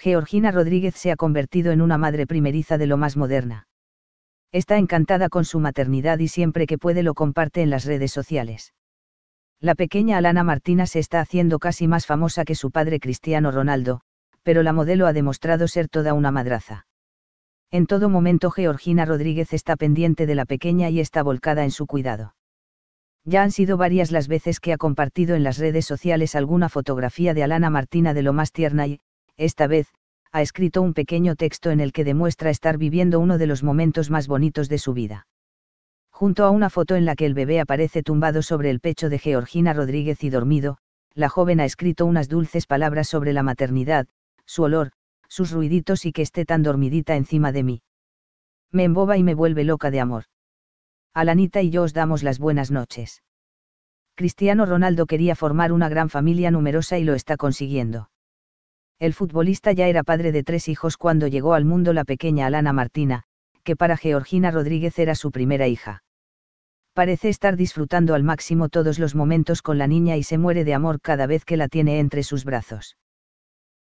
Georgina Rodríguez se ha convertido en una madre primeriza de lo más moderna. Está encantada con su maternidad y siempre que puede lo comparte en las redes sociales. La pequeña Alana Martina se está haciendo casi más famosa que su padre Cristiano Ronaldo, pero la modelo ha demostrado ser toda una madraza. En todo momento Georgina Rodríguez está pendiente de la pequeña y está volcada en su cuidado. Ya han sido varias las veces que ha compartido en las redes sociales alguna fotografía de Alana Martina de lo más tierna y, esta vez, ha escrito un pequeño texto en el que demuestra estar viviendo uno de los momentos más bonitos de su vida. Junto a una foto en la que el bebé aparece tumbado sobre el pecho de Georgina Rodríguez y dormido, la joven ha escrito unas dulces palabras sobre la maternidad, su olor, sus ruiditos y que esté tan dormidita encima de mí. Me emboba y me vuelve loca de amor. Alanita y yo os damos las buenas noches. Cristiano Ronaldo quería formar una gran familia numerosa y lo está consiguiendo. El futbolista ya era padre de 3 hijos cuando llegó al mundo la pequeña Alana Martina, que para Georgina Rodríguez era su primera hija. Parece estar disfrutando al máximo todos los momentos con la niña y se muere de amor cada vez que la tiene entre sus brazos.